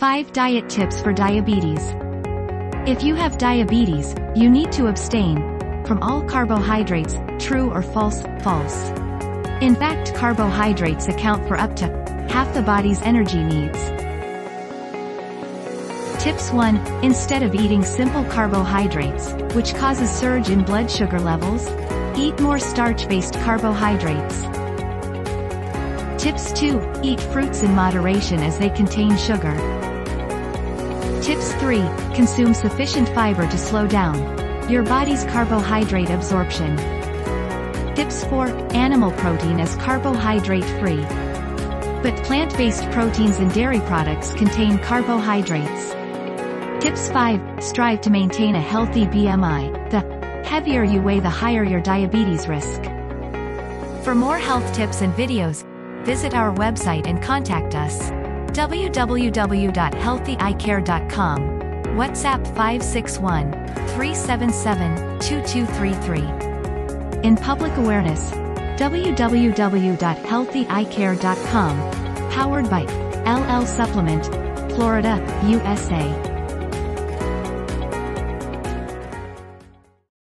5 Diet Tips for Diabetes. If you have diabetes, you need to abstain from all carbohydrates, true or false. In fact, carbohydrates account for up to half the body's energy needs. Tips 1. Instead of eating simple carbohydrates, which cause a surge in blood sugar levels, eat more starch-based carbohydrates. Tips 2. Eat fruits in moderation as they contain sugar. Tips 3. Consume sufficient fiber to slow down your body's carbohydrate absorption. Tips 4. Animal protein is carbohydrate-free, but plant-based proteins and dairy products contain carbohydrates. Tips 5. Strive to maintain a healthy BMI. The heavier you weigh, the higher your diabetes risk. For more health tips and videos, visit our website and contact us. www.healthyeyecare.com. WhatsApp 561-377-2233. In public awareness, www.healthyeyecare.com. Powered by L&L Supplement, Florida, USA.